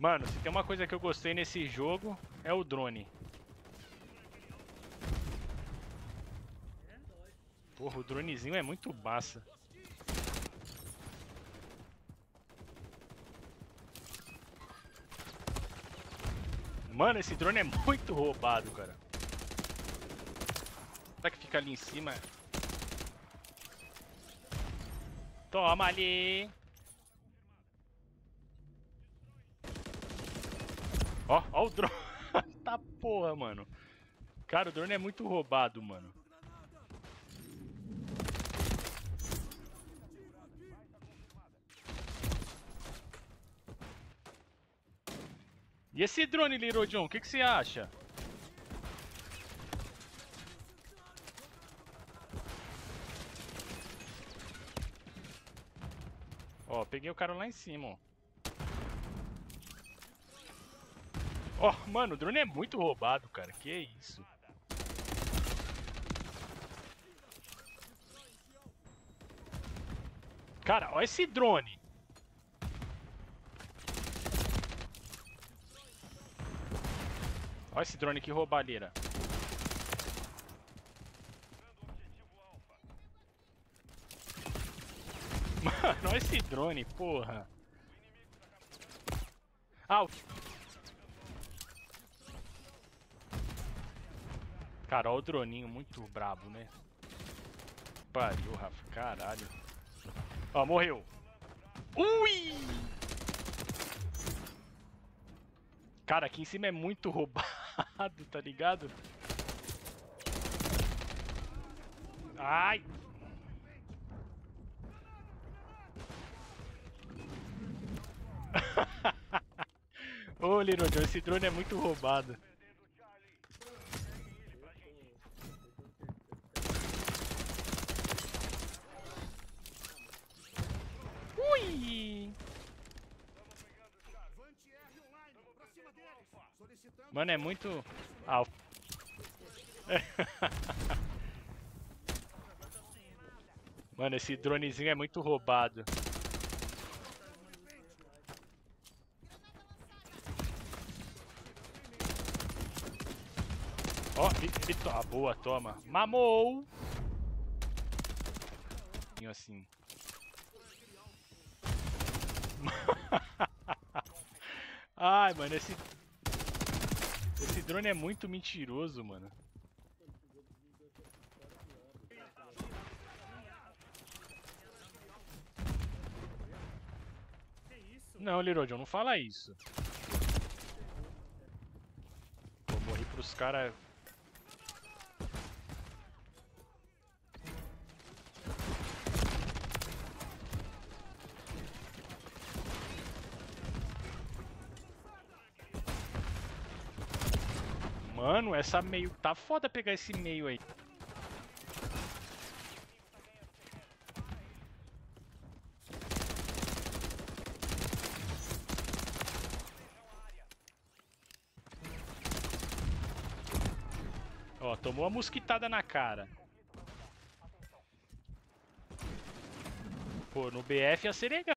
Mano, se tem uma coisa que eu gostei nesse jogo, é o drone. Porra, o dronezinho é muito massa. Mano, esse drone é muito roubado, cara. Será que fica ali em cima? Toma ali! Ó, ó o drone. Tá porra, mano. Cara, o drone é muito roubado, mano. E esse drone, Little John, o que você acha? Ó, peguei o cara lá em cima, ó. Ó, mano, o drone é muito roubado, cara. Que isso? Cara, ó esse drone. Olha esse drone, que roubalheira. Mano, olha esse drone, porra. Ah, o... Cara, olha o droninho, muito brabo, né? Pariu, Rafa, caralho. Ó, morreu. Ui! Cara, aqui em cima é muito roubado. Tá ligado? Ai! Ô, Little John, esse drone é muito roubado. Ui! Mano, é muito... Ah, o... Mano, esse dronezinho é muito roubado. Ó, oh, boa, toma. Mamou! Assim. Ai, mano, esse drone é muito mentiroso, mano. Não, Little John, não fala isso. Vou morrer pros caras... Mano, essa meio... Tá foda pegar esse meio aí. Ó, tomou uma mosquitada na cara. Pô, no BF ia ser legal.